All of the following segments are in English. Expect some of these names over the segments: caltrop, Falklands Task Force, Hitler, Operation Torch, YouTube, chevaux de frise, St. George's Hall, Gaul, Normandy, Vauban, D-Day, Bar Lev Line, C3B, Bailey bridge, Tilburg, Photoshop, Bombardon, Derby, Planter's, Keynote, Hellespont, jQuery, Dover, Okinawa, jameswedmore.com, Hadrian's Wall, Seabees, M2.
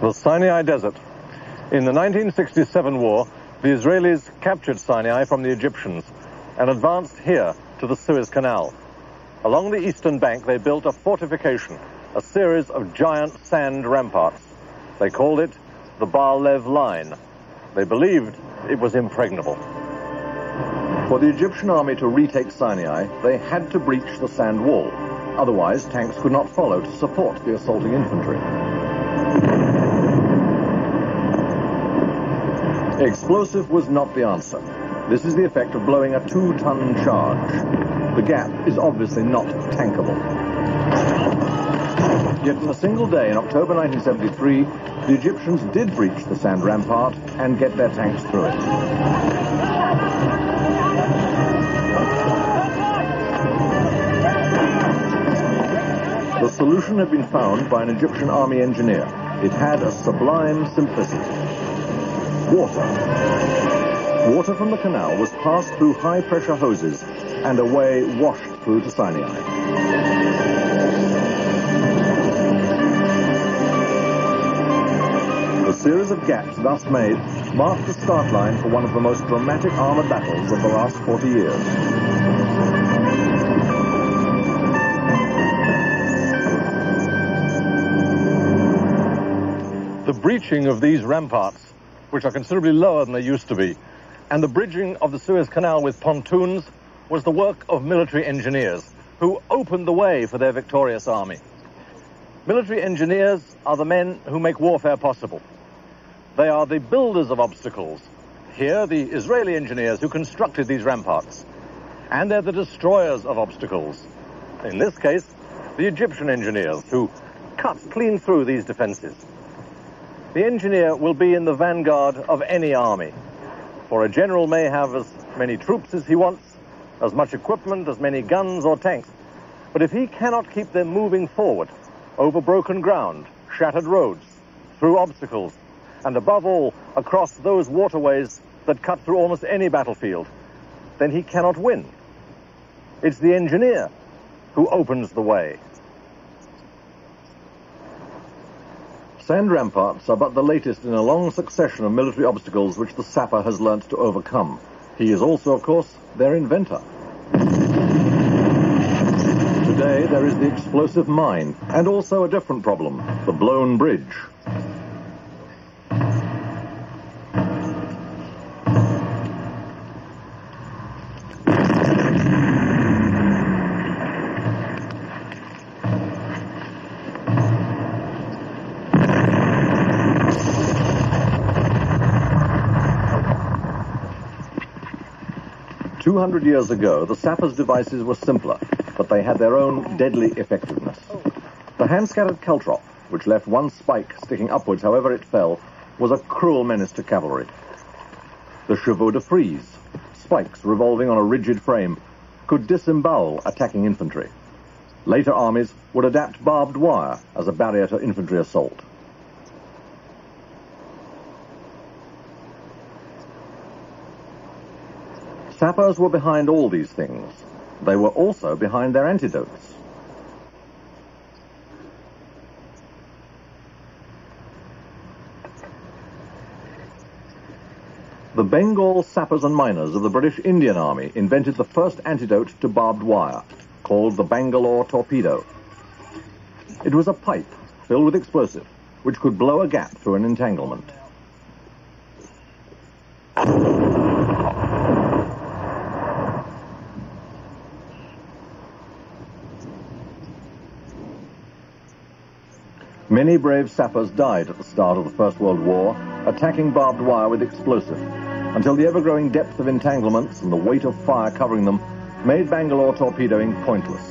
was Sinai Desert. In the 1967 war, the Israelis captured Sinai from the Egyptians and advanced here to the Suez Canal. Along the eastern bank, they built a fortification, a series of giant sand ramparts. They called it the Bar Lev Line. They believed it was impregnable. For the Egyptian army to retake Sinai, they had to breach the sand wall. Otherwise, tanks could not follow to support the assaulting infantry. Explosive was not the answer. This is the effect of blowing a 2-ton charge. The gap is obviously not tankable. Yet in a single day in October 1973, the Egyptians did breach the sand rampart and get their tanks through it. The solution had been found by an Egyptian army engineer. It had a sublime simplicity. Water. Water from the canal was passed through high-pressure hoses and away washed through to Sinai. The series of gaps thus made marked the start line for one of the most dramatic armoured battles of the last 40 years. The breaching of these ramparts, which are considerably lower than they used to be, and the bridging of the Suez Canal with pontoons was the work of military engineers who opened the way for their victorious army. Military engineers are the men who make warfare possible. They are the builders of obstacles. Here, the Israeli engineers who constructed these ramparts. And they're the destroyers of obstacles. In this case, the Egyptian engineers who cut clean through these defenses. The engineer will be in the vanguard of any army, for a general may have as many troops as he wants, as much equipment, as many guns or tanks. But if he cannot keep them moving forward, over broken ground, shattered roads, through obstacles, and above all, across those waterways that cut through almost any battlefield, then he cannot win. It's the engineer who opens the way. Sand ramparts are but the latest in a long succession of military obstacles which the sapper has learnt to overcome. He is also, of course, their inventor. Today there is the explosive mine, and also a different problem, the blown bridge. Two 200 years ago, the sappers' devices were simpler, but they had their own deadly effectiveness. The hand-scattered caltrop, which left one spike sticking upwards however it fell, was a cruel menace to cavalry. The chevaux de frise, spikes revolving on a rigid frame, could disembowel attacking infantry. Later armies would adapt barbed wire as a barrier to infantry assault. Sappers were behind all these things. They were also behind their antidotes. The Bengal sappers and miners of the British Indian Army invented the first antidote to barbed wire, called the Bangalore torpedo. It was a pipe filled with explosive, which could blow a gap through an entanglement. Many brave sappers died at the start of the First World War, attacking barbed wire with explosive, until the ever-growing depth of entanglements and the weight of fire covering them made Bangalore torpedoing pointless.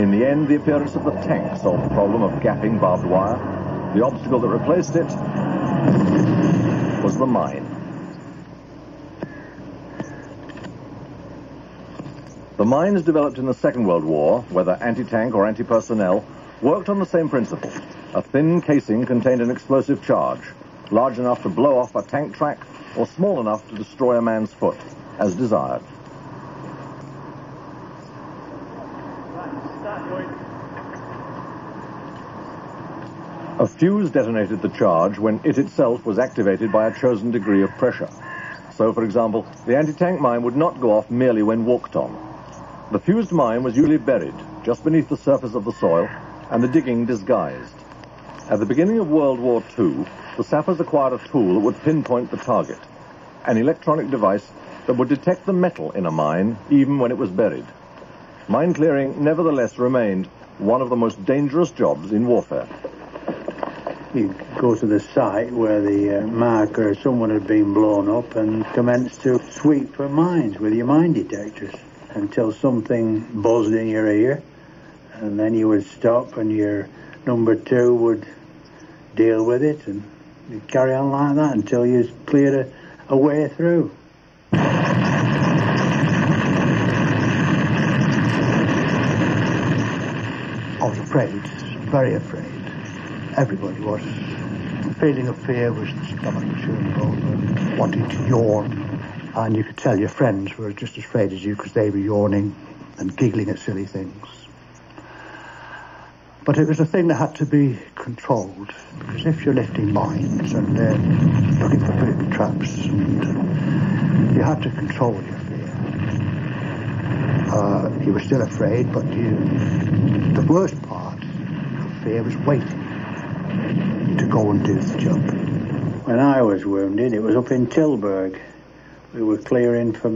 In the end, the appearance of the tank solved the problem of gapping barbed wire. The obstacle that replaced it was the mine. The mines developed in the Second World War, whether anti-tank or anti-personnel, worked on the same principle. A thin casing contained an explosive charge, large enough to blow off a tank track or small enough to destroy a man's foot, as desired. A fuse detonated the charge when it itself was activated by a chosen degree of pressure. So, for example, the anti-tank mine would not go off merely when walked on. The fused mine was usually buried just beneath the surface of the soil and the digging disguised. At the beginning of World War II, the sappers acquired a tool that would pinpoint the target, an electronic device that would detect the metal in a mine even when it was buried. Mine clearing nevertheless remained one of the most dangerous jobs in warfare. You go to the site where the marker or someone had been blown up and commence to sweep for mines with your mine detectors until something buzzed in your ear, and then you would stop and your number two would deal with it, and you'd carry on like that until you cleared a way through. I was afraid, very afraid. Everybody was. The feeling of fear was the stomach churning over, wanting to yawn. And you could tell your friends were just as afraid as you because they were yawning and giggling at silly things. But it was a thing that had to be controlled, because if you're lifting mines and looking for booby traps, and you had to control your fear. You were still afraid, but the worst part of fear was waiting to go and do the job. When I was wounded, it was up in Tilburg. We were clearing for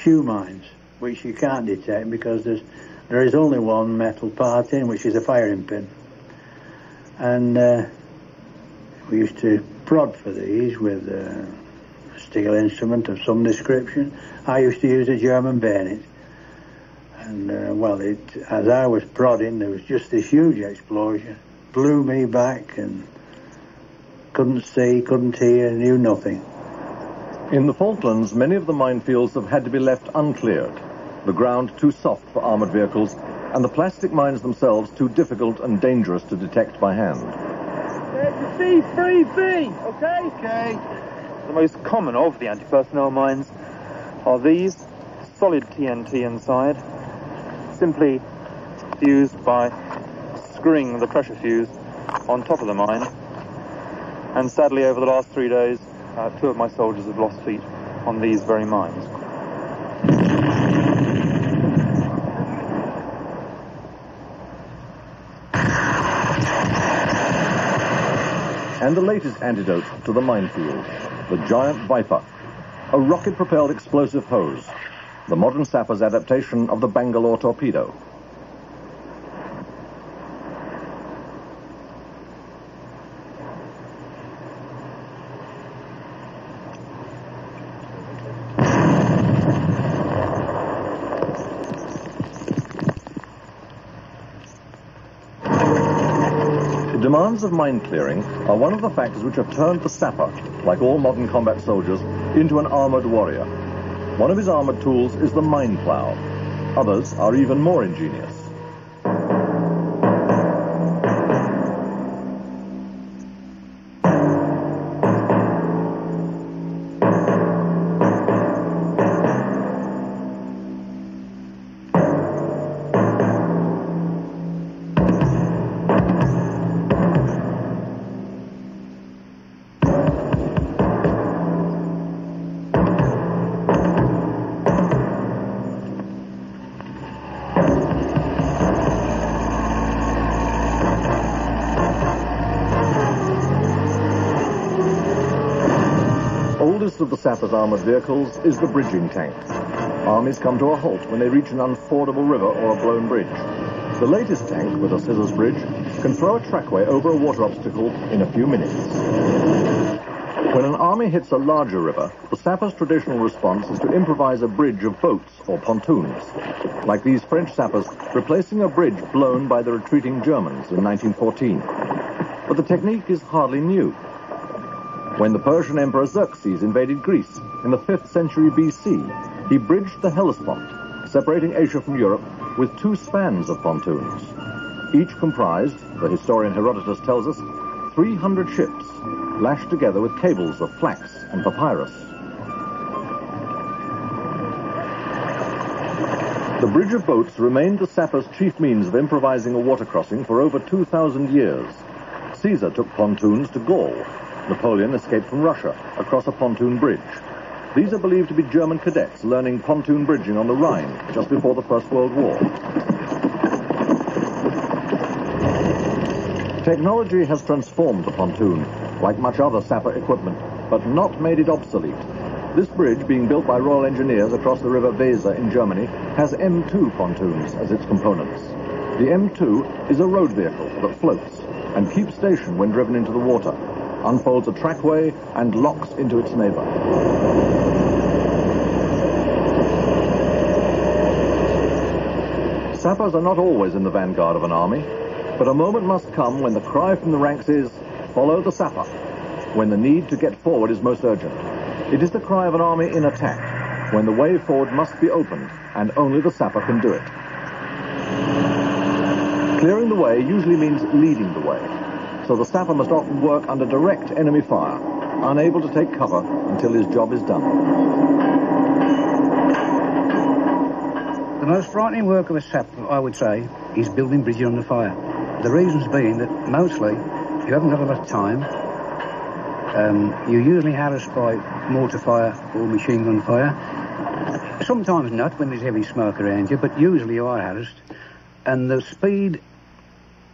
shoe mines, which you can't detect because there is only one metal part in, which is a firing pin. And we used to prod for these with a steel instrument of some description. I used to use a German bayonet. And, as I was prodding, there was just this huge explosion. Blew me back and couldn't see, couldn't hear, knew nothing. In the Falklands, many of the minefields have had to be left uncleared, the ground too soft for armoured vehicles, and the plastic mines themselves too difficult and dangerous to detect by hand. There's the C3B, okay? Okay. The most common of the anti-personnel mines are these, solid TNT inside, simply fused by screwing the pressure fuse on top of the mine. And sadly, over the last 3 days, two of my soldiers have lost feet on these very mines. And the latest antidote to the minefield, the giant Viper, a rocket-propelled explosive hose, the modern sapper's adaptation of the Bangalore torpedo. Demands of mine clearing are one of the factors which have turned the sapper, like all modern combat soldiers, into an armoured warrior. One of his armoured tools is the mine plough. Others are even more ingenious. Of the sappers' armoured vehicles is the bridging tank. Armies come to a halt when they reach an unfordable river or a blown bridge. The latest tank, with a scissors bridge, can throw a trackway over a water obstacle in a few minutes. When an army hits a larger river, the sappers' traditional response is to improvise a bridge of boats or pontoons, like these French sappers replacing a bridge blown by the retreating Germans in 1914. But the technique is hardly new. When the Persian Emperor Xerxes invaded Greece in the 5th century BC, he bridged the Hellespont, separating Asia from Europe with two spans of pontoons. Each comprised, the historian Herodotus tells us, 300 ships, lashed together with cables of flax and papyrus. The bridge of boats remained the sappers' chief means of improvising a water crossing for over 2,000 years. Caesar took pontoons to Gaul. Napoleon escaped from Russia across a pontoon bridge. These are believed to be German cadets learning pontoon bridging on the Rhine just before the First World War. Technology has transformed the pontoon, like much other sapper equipment, but not made it obsolete. This bridge, being built by Royal Engineers across the River Weser in Germany, has M2 pontoons as its components. The M2 is a road vehicle that floats and keeps station when driven into the water, unfolds a trackway and locks into its neighbor. Sappers are not always in the vanguard of an army, but a moment must come when the cry from the ranks is, "Follow the sapper," when the need to get forward is most urgent. It is the cry of an army in attack, when the way forward must be opened, and only the sapper can do it. Clearing the way usually means leading the way, so the sapper must often work under direct enemy fire, unable to take cover until his job is done. The most frightening work of a sapper, I would say, is building bridges under fire. The reasons being that mostly you haven't got enough time. You're usually harassed by mortar fire or machine gun fire. Sometimes not when there's heavy smoke around you, but usually you are harassed. And the speed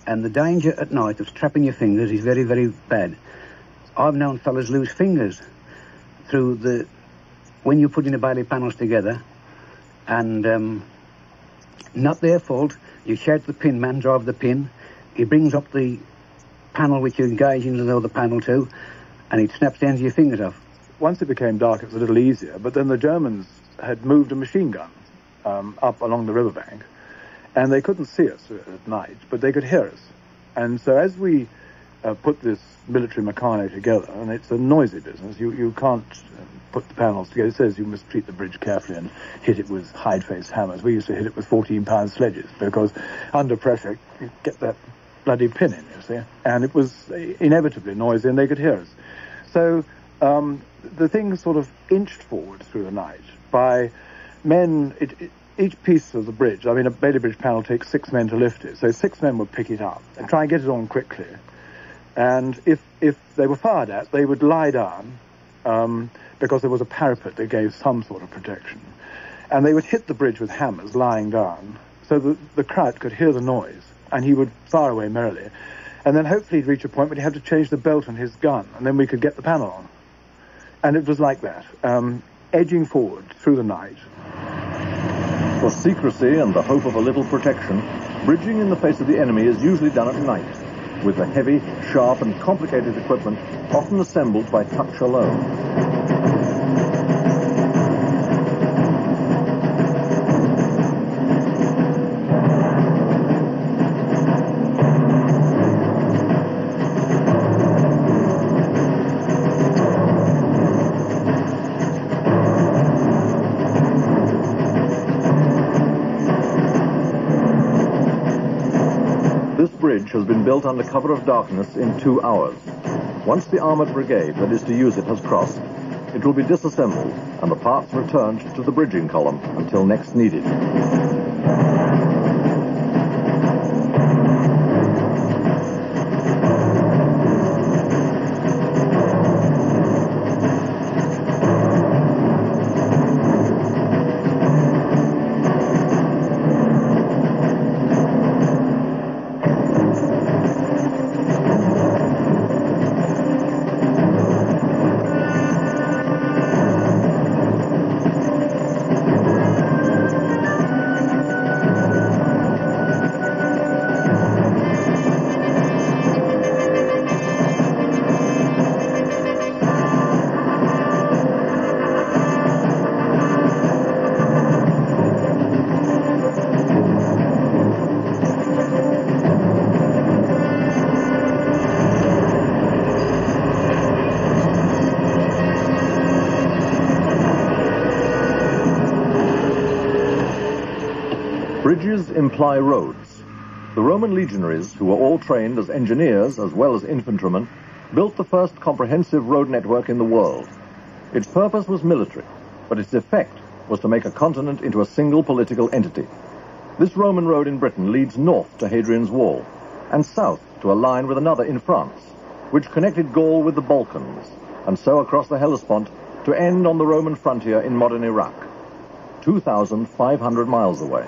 and the danger at night of trapping your fingers is very, very bad. I've known fellas lose fingers through the... when you're putting the bailey panels together, and not their fault. You shout to the pin man, drive the pin. He brings up the panel which you engage into the other panel to, and it snaps the ends of your fingers off. Once it became dark, it was a little easier, but then the Germans had moved a machine gun up along the riverbank, and they couldn't see us at night, but they could hear us. And so as we put this military meccano together, and it's a noisy business, you can't put the panels together. It says you must treat the bridge carefully and hit it with hide-faced hammers. We used to hit it with 14-pound sledges, because under pressure, you get that bloody pin in, you see. And it was inevitably noisy, and they could hear us. So the thing sort of inched forward through the night by men... Each piece of the bridge, I mean, a bailey bridge panel takes 6 men to lift it, so 6 men would pick it up and try and get it on quickly. And if they were fired at, they would lie down, because there was a parapet that gave some sort of protection. And they would hit the bridge with hammers lying down, so that the Kraut could hear the noise, and he would fire away merrily. And then hopefully he'd reach a point where he'd have to change the belt on his gun, and then we could get the panel on. And it was like that, edging forward through the night. For secrecy and the hope of a little protection, bridging in the face of the enemy is usually done at night, with the heavy, sharp and complicated equipment often assembled by touch alone. Has been built under cover of darkness in 2 hours. Once the armoured brigade that is to use it has crossed, it will be disassembled and the parts returned to the bridging column until next needed. Bridges imply roads. The Roman legionaries, who were all trained as engineers as well as infantrymen, built the first comprehensive road network in the world. Its purpose was military, but its effect was to make a continent into a single political entity. This Roman road in Britain leads north to Hadrian's Wall, and south to align with another in France, which connected Gaul with the Balkans, and so across the Hellespont to end on the Roman frontier in modern Iraq, 2,500 miles away.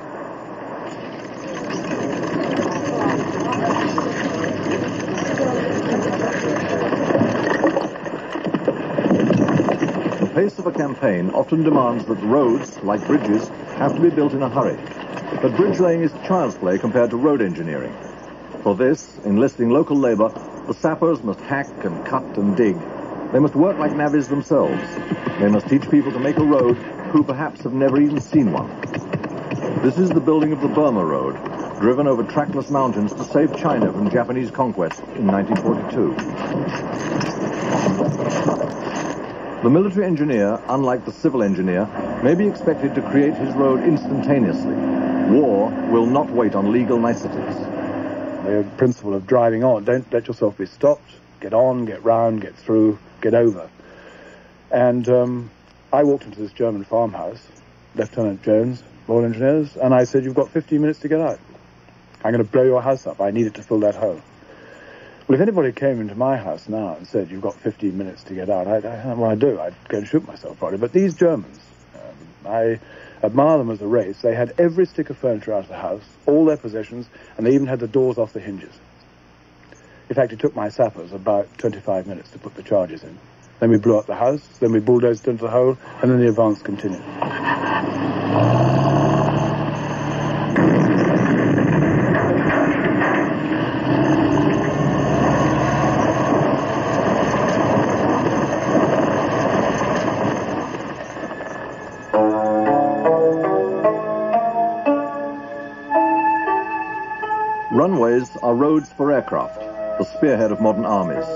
The pace of a campaign often demands that roads, like bridges, have to be built in a hurry. But bridge laying is child's play compared to road engineering. For this, enlisting local labor, the sappers must hack and cut and dig. They must work like navvies themselves. They must teach people to make a road who perhaps have never even seen one. This is the building of the Burma Road, driven over trackless mountains to save China from Japanese conquest in 1942. The military engineer, unlike the civil engineer, may be expected to create his road instantaneously. War will not wait on legal niceties. The principle of driving on, don't let yourself be stopped, get on, get round, get through, get over. And I walked into this German farmhouse, Lieutenant Jones, Royal Engineers, and I said, you've got 15 minutes to get out. I'm going to blow your house up. I needed to fill that hole. Well, if anybody came into my house now and said, you've got 15 minutes to get out, I don't know what I'd do. I'd go and shoot myself probably. But these Germans, I admire them as a race. They had every stick of furniture out of the house, all their possessions, and they even had the doors off the hinges. In fact, it took my sappers about 25 minutes to put the charges in. Then we blew up the house, then we bulldozed into the hole, and then the advance continued. Runways are roads for aircraft, the spearhead of modern armies.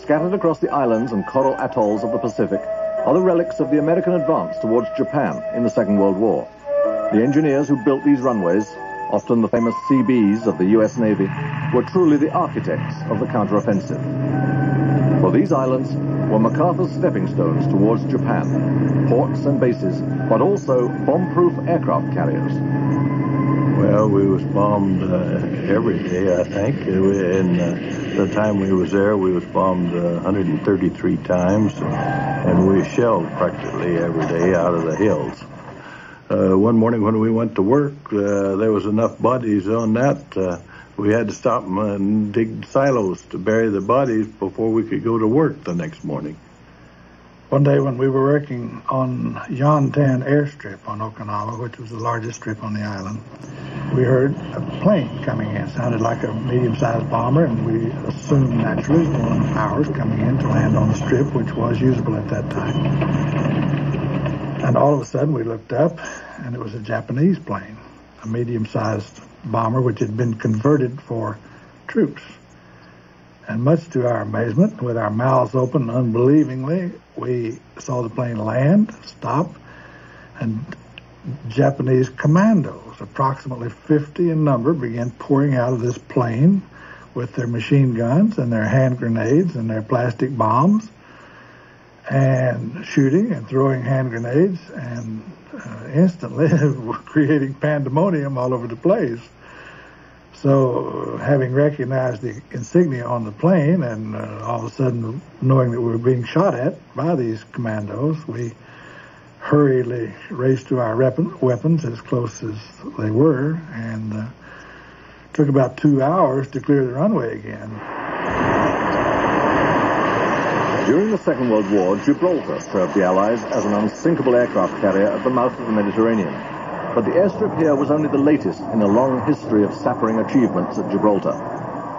Scattered across the islands and coral atolls of the Pacific are the relics of the American advance towards Japan in the Second World War. The engineers who built these runways, often the famous Seabees of the U.S. Navy, were truly the architects of the counteroffensive. For these islands were MacArthur's stepping stones towards Japan, ports and bases, but also bomb-proof aircraft carriers. Well, we was bombed every day, I think. In the time we was there, we was bombed 133 times, and we shelled practically every day out of the hills. One morning when we went to work, there was enough bodies on that. We had to stop and dig silos to bury the bodies before we could go to work the next morning. One day when we were working on Yontan airstrip on Okinawa, which was the largest strip on the island, we heard a plane coming in. It sounded like a medium-sized bomber, and we assumed naturally it was ours coming in to land on the strip, which was usable at that time. And all of a sudden we looked up, and it was a Japanese plane, a medium-sized bomber which had been converted for troops. And much to our amazement, with our mouths open unbelievingly, we saw the plane land, stop, and Japanese commandos, approximately 50 in number, began pouring out of this plane with their machine guns and their hand grenades and their plastic bombs, and shooting and throwing hand grenades, and instantly creating pandemonium all over the place. So, having recognized the insignia on the plane and all of a sudden knowing that we were being shot at by these commandos, we hurriedly raced to our weapons as close as they were, and took about 2 hours to clear the runway again. During the Second World War, Gibraltar served the Allies as an unsinkable aircraft carrier at the mouth of the Mediterranean. But the airstrip here was only the latest in a long history of sappering achievements at Gibraltar.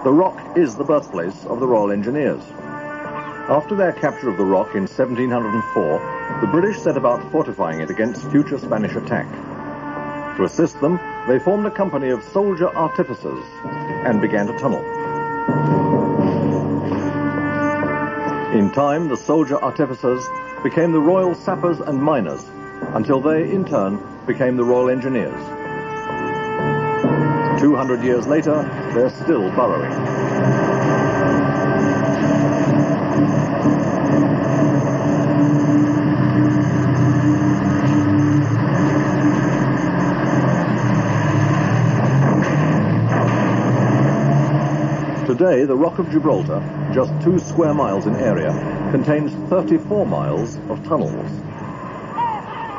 The Rock is the birthplace of the Royal Engineers. After their capture of the Rock in 1704, the British set about fortifying it against future Spanish attack. To assist them, they formed a company of soldier artificers and began to tunnel. In time, the soldier artificers became the Royal Sappers and Miners, until they, in turn, became the Royal Engineers. 200 years later, they're still burrowing. Today, the Rock of Gibraltar, just 2 square miles in area, contains 34 miles of tunnels.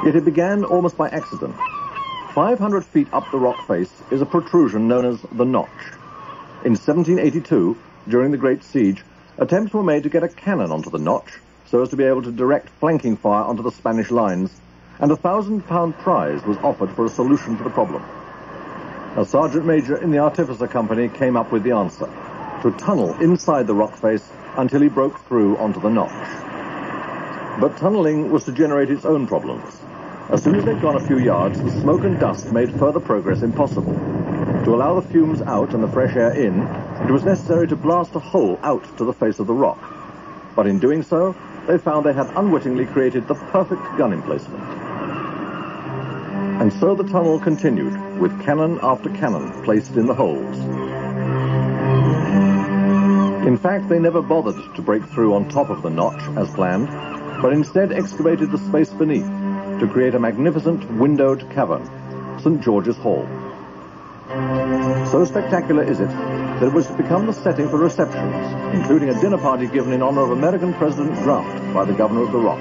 Yet it began almost by accident. 500 feet up the rock face is a protrusion known as the Notch. In 1782, during the Great Siege, attempts were made to get a cannon onto the Notch so as to be able to direct flanking fire onto the Spanish lines, and a £1,000 prize was offered for a solution to the problem. A sergeant major in the Artificer Company came up with the answer: to tunnel inside the rock face until he broke through onto the Notch. But tunneling was to generate its own problems. As soon as they'd gone a few yards, the smoke and dust made further progress impossible. To allow the fumes out and the fresh air in, it was necessary to blast a hole out to the face of the rock. But in doing so, they found they had unwittingly created the perfect gun emplacement. And so the tunnel continued, with cannon after cannon placed in the holes. In fact, they never bothered to break through on top of the Notch as planned, but instead excavated the space beneath to create a magnificent windowed cavern, St. George's Hall. So spectacular is it that it was to become the setting for receptions, including a dinner party given in honor of American President Grant by the governor of the Rock.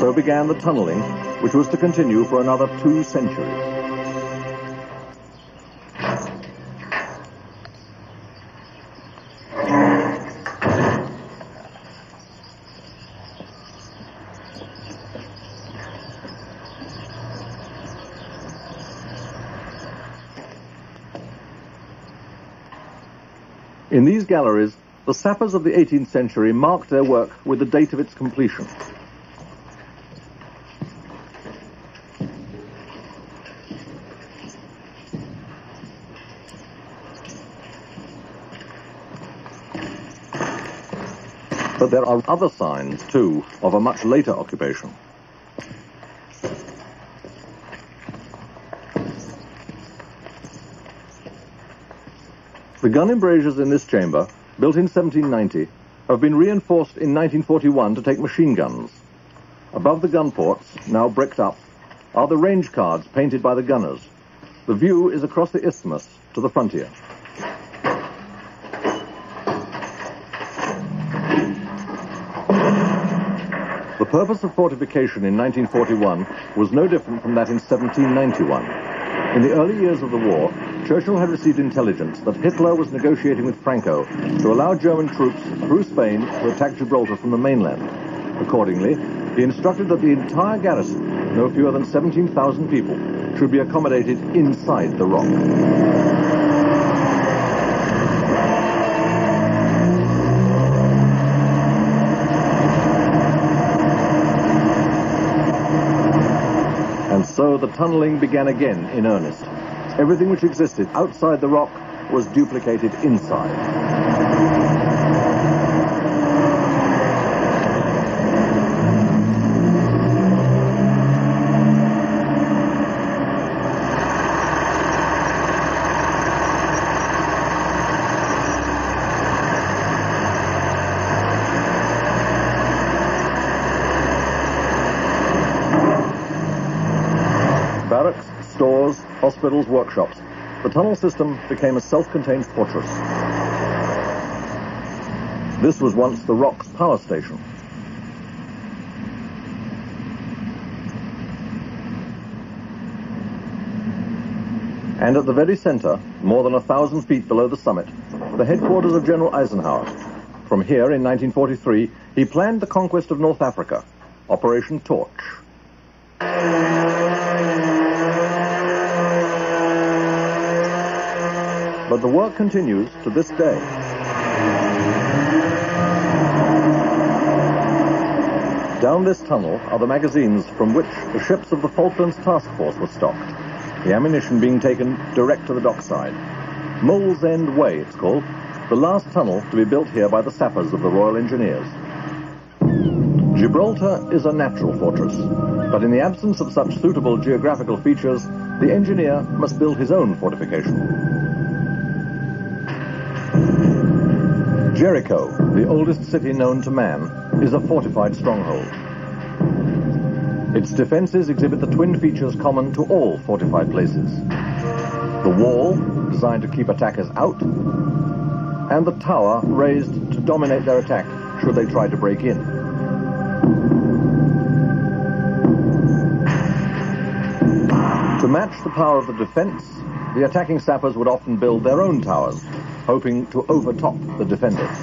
So began the tunneling, which was to continue for another 2 centuries. In these galleries, the sappers of the 18th century marked their work with the date of its completion. But there are other signs, too, of a much later occupation. The gun embrasures in this chamber, built in 1790, have been reinforced in 1941 to take machine guns. Above the gun ports, now bricked up, are the range cards painted by the gunners. The view is across the isthmus to the frontier. The purpose of fortification in 1941 was no different from that in 1791. In the early years of the war, Churchill had received intelligence that Hitler was negotiating with Franco to allow German troops through Spain to attack Gibraltar from the mainland. Accordingly, he instructed that the entire garrison, no fewer than 17,000 people, should be accommodated inside the rock. So the tunneling began again in earnest. Everything which existed outside the rock was duplicated inside. Stores, hospitals, workshops. The tunnel system became a self-contained fortress. This was once the Rock's power station. And at the very center, more than 1,000 feet below the summit, the headquarters of General Eisenhower. From here, in 1943, he planned the conquest of North Africa, Operation Torch. But the work continues to this day. Down this tunnel are the magazines from which the ships of the Falklands Task Force were stocked, the ammunition being taken direct to the dockside. Mole's End Way, it's called, the last tunnel to be built here by the sappers of the Royal Engineers. Gibraltar is a natural fortress, but in the absence of such suitable geographical features, the engineer must build his own fortification. Jericho, the oldest city known to man, is a fortified stronghold. Its defenses exhibit the twin features common to all fortified places. The the wall, designed to keep attackers out, and the tower raised to dominate their attack should they try to break in. To match the power of the defense, the attacking sappers would often build their own towers, hoping to overtop the defenders.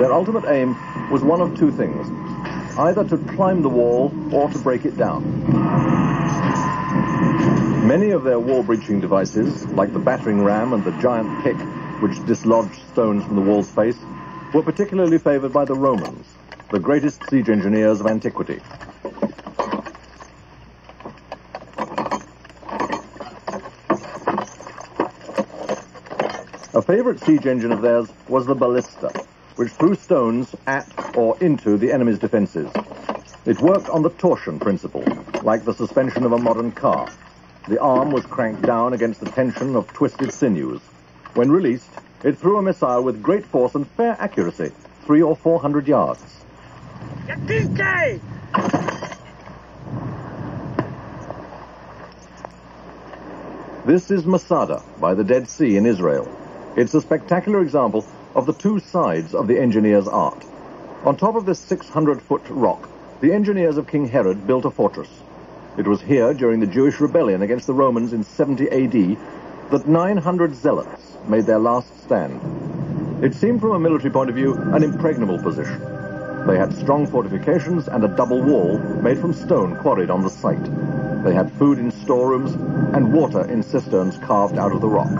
Their ultimate aim was one of two things, either to climb the wall or to break it down. Many of their wall-breaching devices, like the battering ram and the giant pick, which dislodged stones from the wall's face, were particularly favored by the Romans, the greatest siege engineers of antiquity. A favorite siege engine of theirs was the ballista, which threw stones at or into the enemy's defenses. It worked on the torsion principle, like the suspension of a modern car. The arm was cranked down against the tension of twisted sinews. When released, it threw a missile with great force and fair accuracy, 300 or 400 yards. This is Masada, by the Dead Sea in Israel. It's a spectacular example of the two sides of the engineer's art. On top of this 600-foot rock, the engineers of King Herod built a fortress. It was here, during the Jewish rebellion against the Romans in 70 AD, that 900 zealots made their last stand. It seemed from a military point of view an impregnable position. They had strong fortifications and a double wall made from stone quarried on the site. They had food in storerooms and water in cisterns carved out of the rock.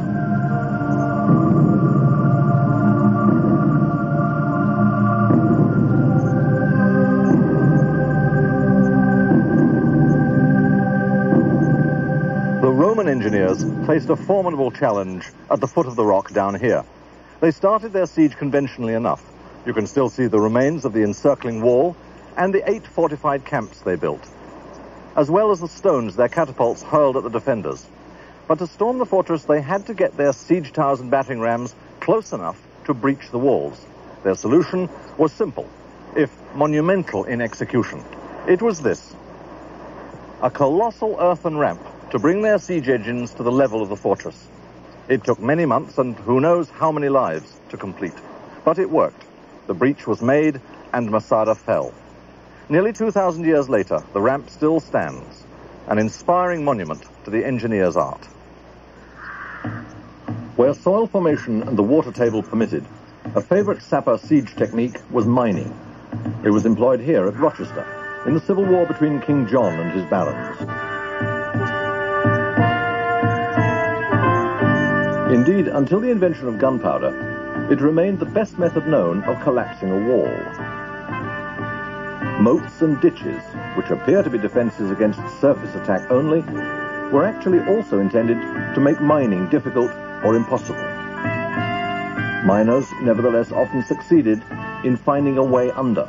Engineers faced a formidable challenge at the foot of the rock down here. They started their siege conventionally enough. You can still see the remains of the encircling wall and the 8 fortified camps they built, as well as the stones their catapults hurled at the defenders. But to storm the fortress, they had to get their siege towers and battering rams close enough to breach the walls. Their solution was simple, if monumental in execution. It was this: a colossal earthen ramp to bring their siege engines to the level of the fortress. It took many months and who knows how many lives to complete. But it worked. The breach was made and Masada fell. Nearly 2,000 years later, the ramp still stands, an inspiring monument to the engineer's art. Where soil formation and the water table permitted, a favorite sapper siege technique was mining. It was employed here at Rochester in the civil war between King John and his barons. Indeed, until the invention of gunpowder, it remained the best method known of collapsing a wall. Moats and ditches, which appear to be defenses against surface attack only, were actually also intended to make mining difficult or impossible. Miners, nevertheless, often succeeded in finding a way under.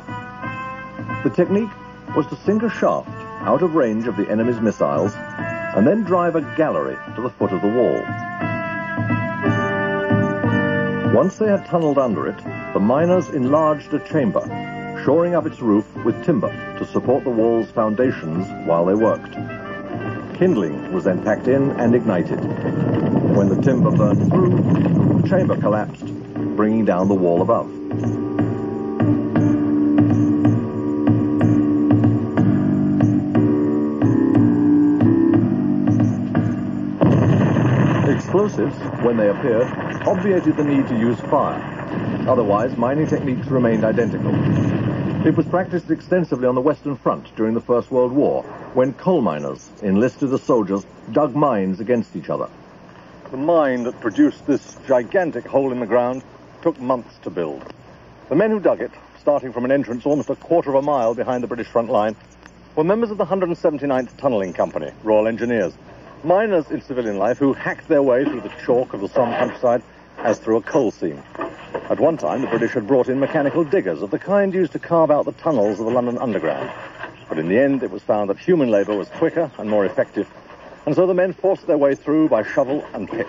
The technique was to sink a shaft out of range of the enemy's missiles and then drive a gallery to the foot of the wall. Once they had tunneled under it, the miners enlarged a chamber, shoring up its roof with timber to support the wall's foundations while they worked. Kindling was then packed in and ignited. When the timber burned through, the chamber collapsed, bringing down the wall above. Explosives, when they appeared, obviated the need to use fire. Otherwise, mining techniques remained identical. It was practiced extensively on the Western Front during the First World War, when coal miners, enlisted as soldiers, dug mines against each other. The mine that produced this gigantic hole in the ground took months to build. The men who dug it, starting from an entrance almost a quarter of a mile behind the British front line, were members of the 179th Tunnelling Company, Royal Engineers. Miners in civilian life who hacked their way through the chalk of the Somme countryside as through a coal seam. At one time, the British had brought in mechanical diggers of the kind used to carve out the tunnels of the London Underground. But in the end, it was found that human labour was quicker and more effective, and so the men forced their way through by shovel and pick.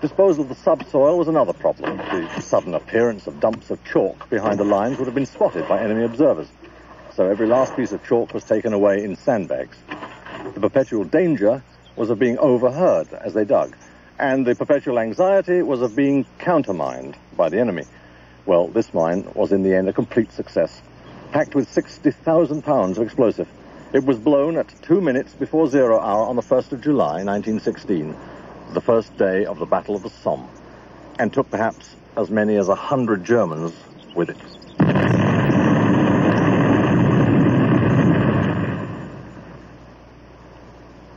Disposal of the subsoil was another problem. The sudden appearance of dumps of chalk behind the lines would have been spotted by enemy observers. so every last piece of chalk was taken away in sandbags. The perpetual danger was of being overheard as they dug, and the perpetual anxiety was of being countermined by the enemy. Well, this mine was in the end a complete success, packed with 60,000 pounds of explosive. It was blown at 2 minutes before 0 hour on the 1st of July, 1916, the first day of the Battle of the Somme, and took perhaps as many as 100 Germans with it.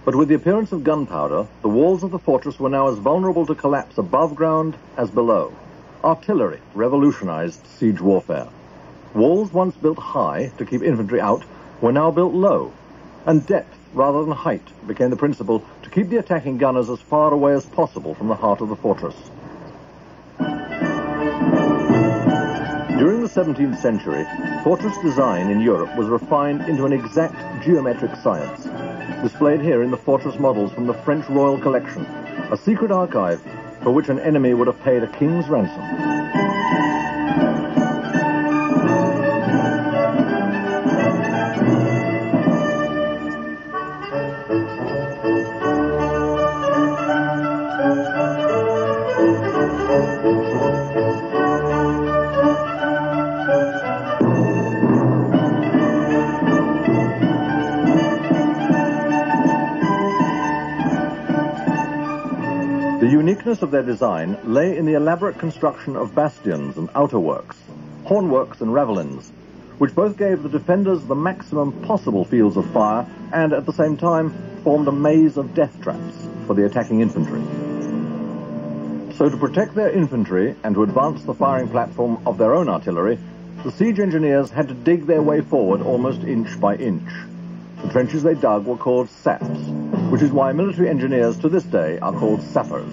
But with the appearance of gunpowder, the walls of the fortress were now as vulnerable to collapse above ground as below. Artillery revolutionized siege warfare. Walls once built high to keep infantry out were now built low, and depth rather than height became the principle to keep the attacking gunners as far away as possible from the heart of the fortress. During the 17th century, fortress design in Europe was refined into an exact geometric science, displayed here in the fortress models from the French Royal Collection, a secret archive for which an enemy would have paid a king's ransom. The uniqueness of their design lay in the elaborate construction of bastions and outerworks, hornworks and ravelins, which both gave the defenders the maximum possible fields of fire and at the same time formed a maze of death traps for the attacking infantry. So to protect their infantry and to advance the firing platform of their own artillery, the siege engineers had to dig their way forward almost inch by inch. The trenches they dug were called saps, which is why military engineers to this day are called sappers.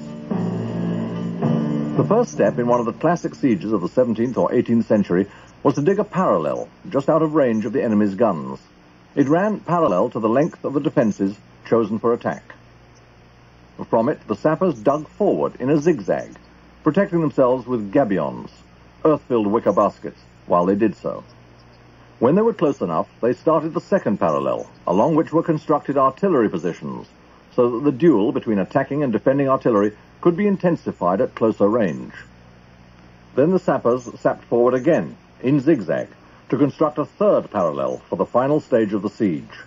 The first step in one of the classic sieges of the 17th or 18th century was to dig a parallel just out of range of the enemy's guns. It ran parallel to the length of the defences chosen for attack. From it, the sappers dug forward in a zigzag, protecting themselves with gabions, earth-filled wicker baskets, while they did so. When they were close enough, they started the second parallel, along which were constructed artillery positions, so that the duel between attacking and defending artillery could be intensified at closer range. Then the sappers sapped forward again, in zigzag, to construct a third parallel for the final stage of the siege.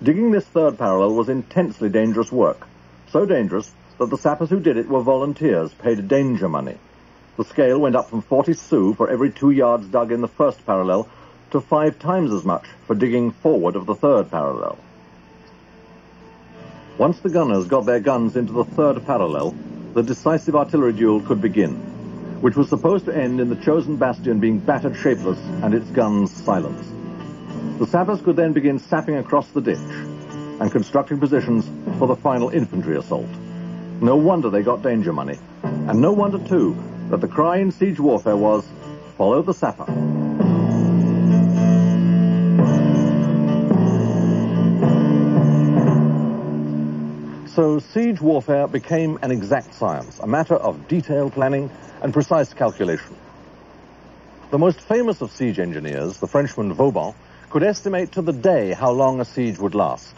Digging this third parallel was intensely dangerous work, so dangerous that the sappers who did it were volunteers paid danger money. The scale went up from 40 sous for every 2 yards dug in the first parallel to 5 times as much for digging forward of the third parallel. Once the gunners got their guns into the third parallel, the decisive artillery duel could begin, which was supposed to end in the chosen bastion being battered shapeless and its guns silenced. The sappers could then begin sapping across the ditch and constructing positions for the final infantry assault. No wonder they got danger money, and no wonder too that the cry in siege warfare was, "Follow the sapper." So siege warfare became an exact science, a matter of detailed planning and precise calculation. The most famous of siege engineers, the Frenchman Vauban, could estimate to the day how long a siege would last.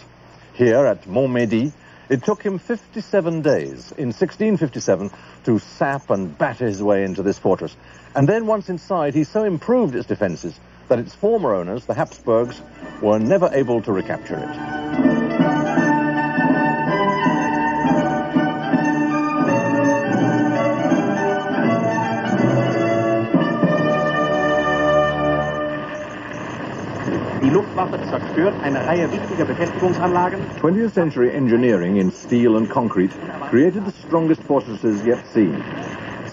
Here at Montmédy, it took him 57 days in 1657 to sap and batter his way into this fortress. And then once inside, he so improved its defenses that its former owners, the Habsburgs, were never able to recapture it.20th-century engineering in steel and concrete created the strongest fortresses yet seen.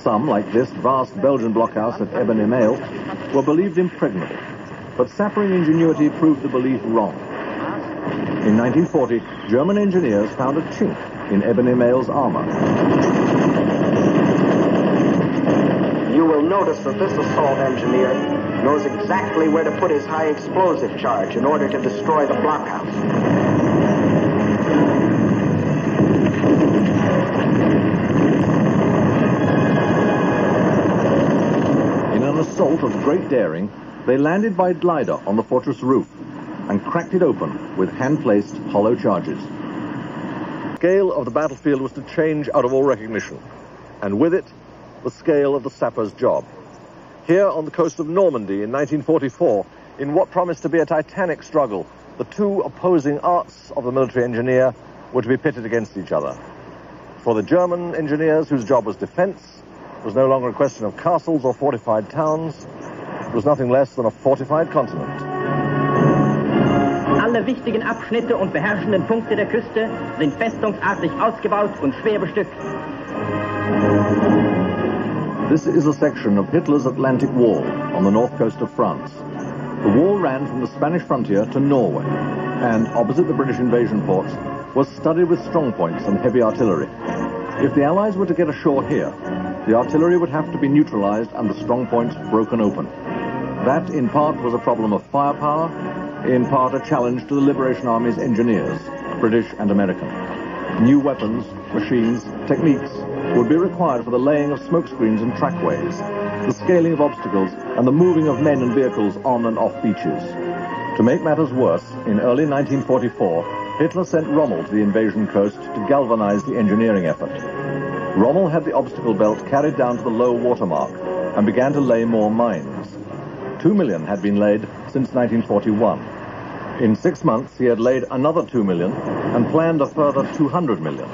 Some, like this vast Belgian blockhouse at Eben-Emael, were believed impregnable, but sapping ingenuity proved the belief wrong. In 1940, German engineers found a chink in Eben-Emael's armour. You will notice that this assault engineer knows exactly where to put his high explosive charge in order to destroy the blockhouse. In an assault of great daring, they landed by glider on the fortress roof and cracked it open with hand-placed hollow charges. The scale of the battlefield was to change out of all recognition, and with it, the scale of the sapper's job. Here on the coast of Normandy in 1944, in what promised to be a titanic struggle, the two opposing arts of the military engineer were to be pitted against each other. For the German engineers, whose job was defense, it was no longer a question of castles or fortified towns. It was nothing less than a fortified continent. Alle wichtigen Abschnitte und beherrschenden Punkte der Küste sind festungsartig ausgebaut und schwer bestückt. This is a section of Hitler's Atlantic Wall on the north coast of France. The wall ran from the Spanish frontier to Norway, and opposite the British invasion ports was studded with strongpoints and heavy artillery. If the Allies were to get ashore here, the artillery would have to be neutralized and the strong points broken open. That, in part, was a problem of firepower, in part a challenge to the Liberation Army's engineers, British and American. New weapons, machines, techniques would be required for the laying of smoke screens and trackways, the scaling of obstacles, and the moving of men and vehicles on and off beaches. To make matters worse, in early 1944, Hitler sent Rommel to the invasion coast to galvanize the engineering effort. Rommel had the obstacle belt carried down to the low water mark and began to lay more mines. 2 million had been laid since 1941. In 6 months, he had laid another 2 million and planned a further 200 million.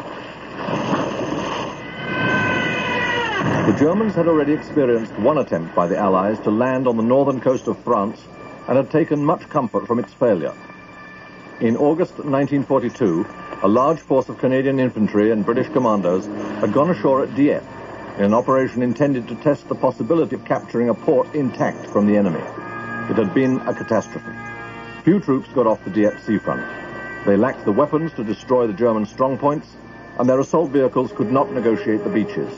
The Germans had already experienced one attempt by the Allies to land on the northern coast of France and had taken much comfort from its failure. In August 1942, a large force of Canadian infantry and British commandos had gone ashore at Dieppe in an operation intended to test the possibility of capturing a port intact from the enemy. It had been a catastrophe. Few troops got off the Dieppe seafront. They lacked the weapons to destroy the German strongpoints, and their assault vehicles could not negotiate the beaches.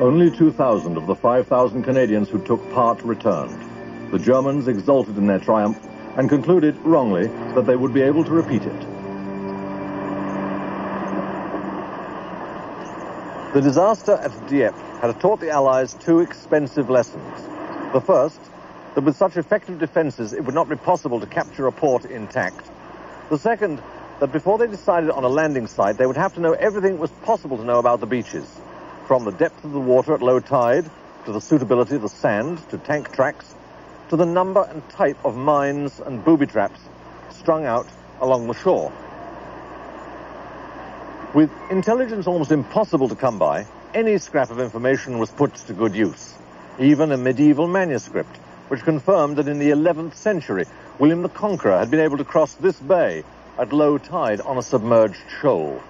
Only 2,000 of the 5,000 Canadians who took part returned. The Germans exulted in their triumph and concluded, wrongly, that they would be able to repeat it. The disaster at Dieppe had taught the Allies two expensive lessons. The first, that with such effective defenses, it would not be possible to capture a port intact. The second, that before they decided on a landing site, they would have to know everything it was possible to know about the beaches, from the depth of the water at low tide, to the suitability of the sand, to tank tracks, to the number and type of mines and booby traps strung out along the shore. With intelligence almost impossible to come by, any scrap of information was put to good use. Even a medieval manuscript, which confirmed that in the 11th century, William the Conqueror had been able to cross this bay at low tide on a submerged shoal.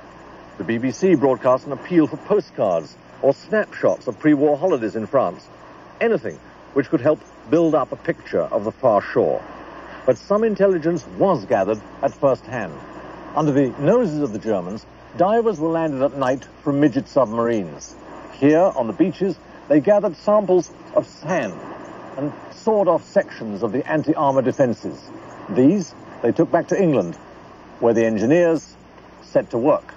The BBC broadcast an appeal for postcards or snapshots of pre-war holidays in France, anything which could help build up a picture of the far shore. But some intelligence was gathered at first hand. Under the noses of the Germans, divers were landed at night from midget submarines. Here, on the beaches, they gathered samples of sand and sawed off sections of the anti-armor defenses. These they took back to England, where the engineers set to work.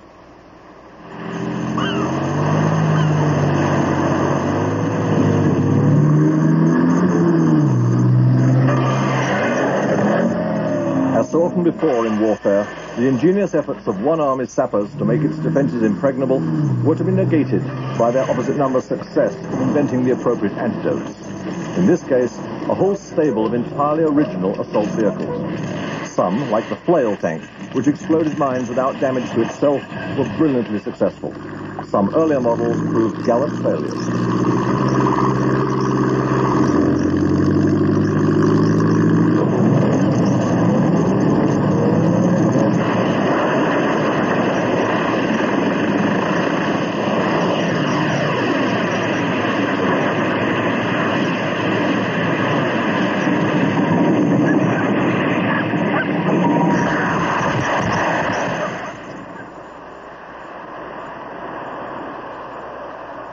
So often before in warfare, the ingenious efforts of one army's sappers to make its defenses impregnable were to be negated by their opposite number's success in inventing the appropriate antidotes. In this case, a whole stable of entirely original assault vehicles. Some, like the flail tank, which exploded mines without damage to itself, were brilliantly successful. Some earlier models proved gallant failures.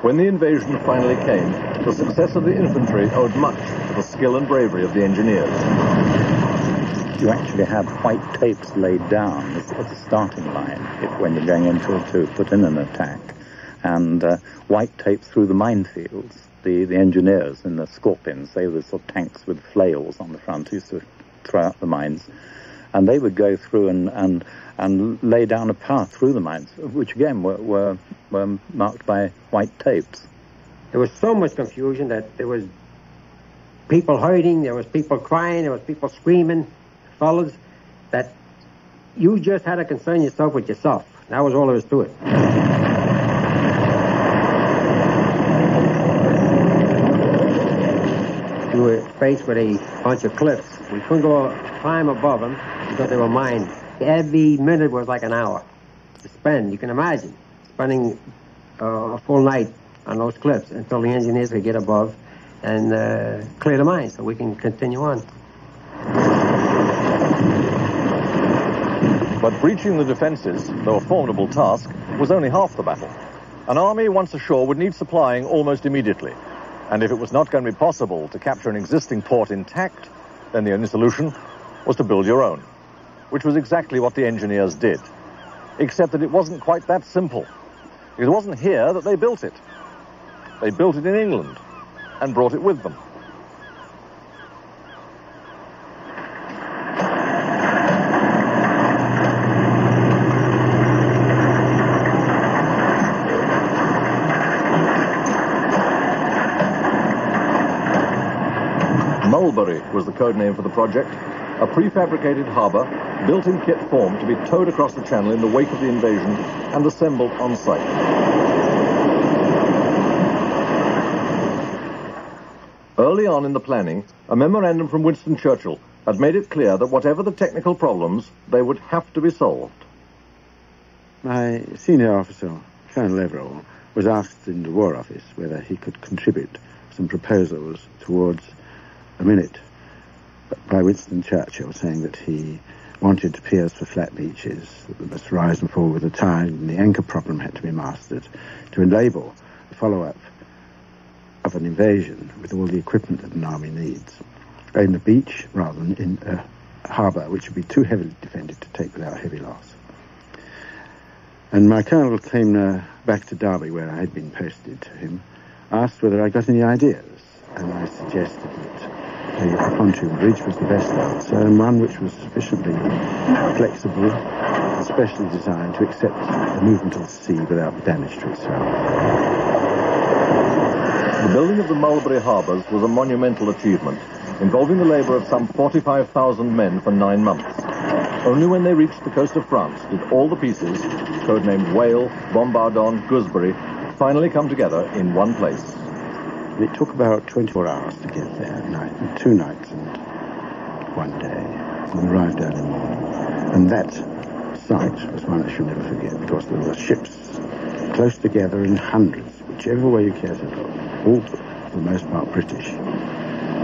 When the invasion finally came, the success of the infantry owed much to the skill and bravery of the engineers. You actually had white tapes laid down as a starting line when you're going in to put in an attack. and white tape through the minefields. The engineers in the Scorpions, they were sort of tanks with flails on the front, used to throw out the mines. And they would go through and lay down a path through the mines, which again were marked by white tapes. There was so much confusion that there was people hurting, there was people crying, there was people screaming, fellas, that you just had to concern yourself with yourself. That was all there was to it. We were faced with a bunch of cliffs. We couldn't go climb above them because they were mined. Every minute was like an hour to spend. You can imagine spending a full night on those cliffs until the engineers could get above and clear the mine so we can continue on. But breaching the defenses, though a formidable task, was only half the battle. An army once ashore would need supplying almost immediately. And if it was not going to be possible to capture an existing port intact, then the only solution was to build your own, which was exactly what the engineers did. Except that it wasn't quite that simple. It wasn't here that they built it. They built it in England and brought it with them. Mulberry was the code name for the project, a prefabricated harbour built in kit form to be towed across the channel in the wake of the invasion and assembled on site. Early on in the planning, a memorandum from Winston Churchill had made it clear that whatever the technical problems, they would have to be solved. My senior officer, Colonel Everall, was asked in the War Office whether he could contribute some proposals towards a minute by Winston Churchill, saying that he wanted piers for flat beaches that must rise and fall with the tide, and the anchor problem had to be mastered to enable the follow-up of an invasion with all the equipment that an army needs in the beach rather than in a harbour which would be too heavily defended to take without heavy loss. And my colonel came back to Derby, where I had been posted to him, asked whether I got any ideas, and I suggested that the pontoon bridge was the best answer, and one which was sufficiently flexible and specially designed to accept the movement of the sea without damage to itself. The building of the Mulberry harbours was a monumental achievement, involving the labour of some 45,000 men for 9 months. Only when they reached the coast of France did all the pieces, codenamed Whale, Bombardon, Gooseberry, finally come together in one place. It took about 24 hours to get there, two nights and one day. We arrived early morning, and that sight was one I shall never forget, because there were ships close together in hundreds, whichever way you care to look, all for the most part British.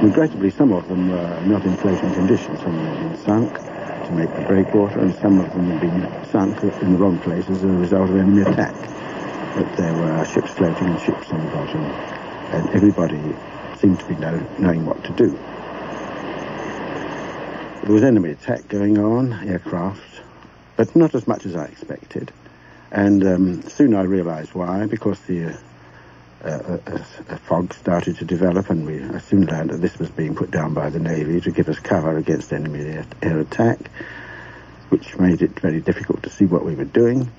Regrettably, some of them were not in floating condition. Some of them had been sunk to make the breakwater, and some of them had been sunk in the wrong place as a result of enemy attack. But there were ships floating and ships on the bottom, and everybody seemed to be knowing what to do. There was enemy attack going on, aircraft, but not as much as I expected. And soon I realised why, because the fog started to develop, and I soon learned that this was being put down by the Navy to give us cover against enemy air attack, which made it very difficult to see what we were doing.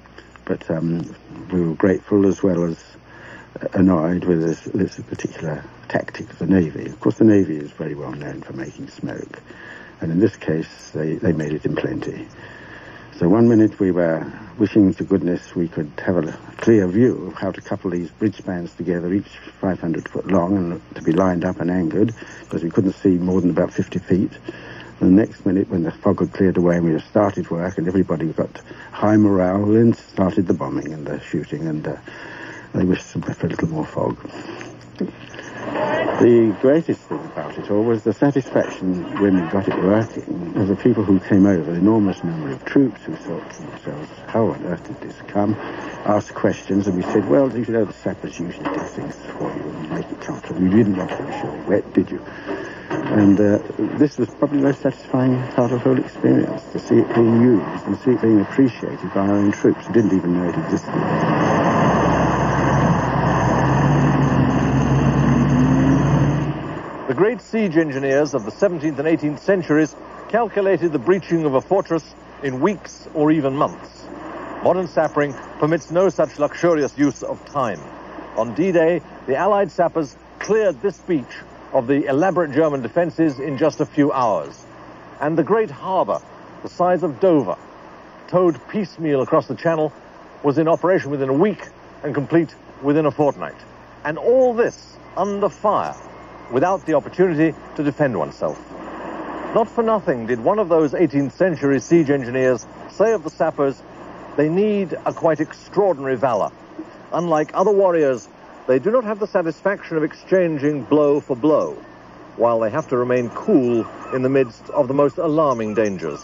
But we were grateful as well as annoyed with this particular tactic of the Navy. Of course, the Navy is very well known for making smoke, and in this case, they made it in plenty. So one minute we were wishing to goodness we could have a clear view of how to couple these bridge spans together, each 500 foot long, and to be lined up and anchored, because we couldn't see more than about 50 feet. And the next minute, when the fog had cleared away and we had started work and everybody got high morale, then started the bombing and the shooting, and they wished for a little more fog. The greatest thing about it all was the satisfaction when we got it working of the people who came over, the enormous number of troops who thought to themselves, how on earth did this come? Asked questions, and we said, well, you know, the sappers usually do things for you and make it comfortable. You didn't want to be sure wet, did you? And this was probably the most satisfying part of the whole experience, to see it being used and see it being appreciated by our own troops who didn't even know it existed. great siege engineers of the 17th and 18th centuries calculated the breaching of a fortress in weeks or even months. Modern sapping permits no such luxurious use of time. On D-Day, the Allied sappers cleared this beach of the elaborate German defenses in just a few hours. And the great harbour, the size of Dover, towed piecemeal across the channel, was in operation within a week and complete within a fortnight. And all this under fire, without the opportunity to defend oneself. Not for nothing did one of those 18th century siege engineers say of the sappers, they need a quite extraordinary valour. Unlike other warriors, they do not have the satisfaction of exchanging blow for blow, while they have to remain cool in the midst of the most alarming dangers.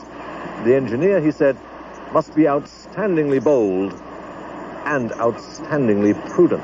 The engineer, he said, must be outstandingly bold and outstandingly prudent.